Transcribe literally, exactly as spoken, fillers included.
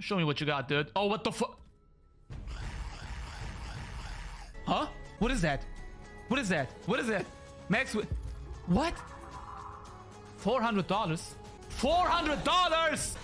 Show me what you got, dude. Oh, what the fuck? Huh? What is that? What is that? What is that? Max, what? four hundred dollars? four hundred dollars!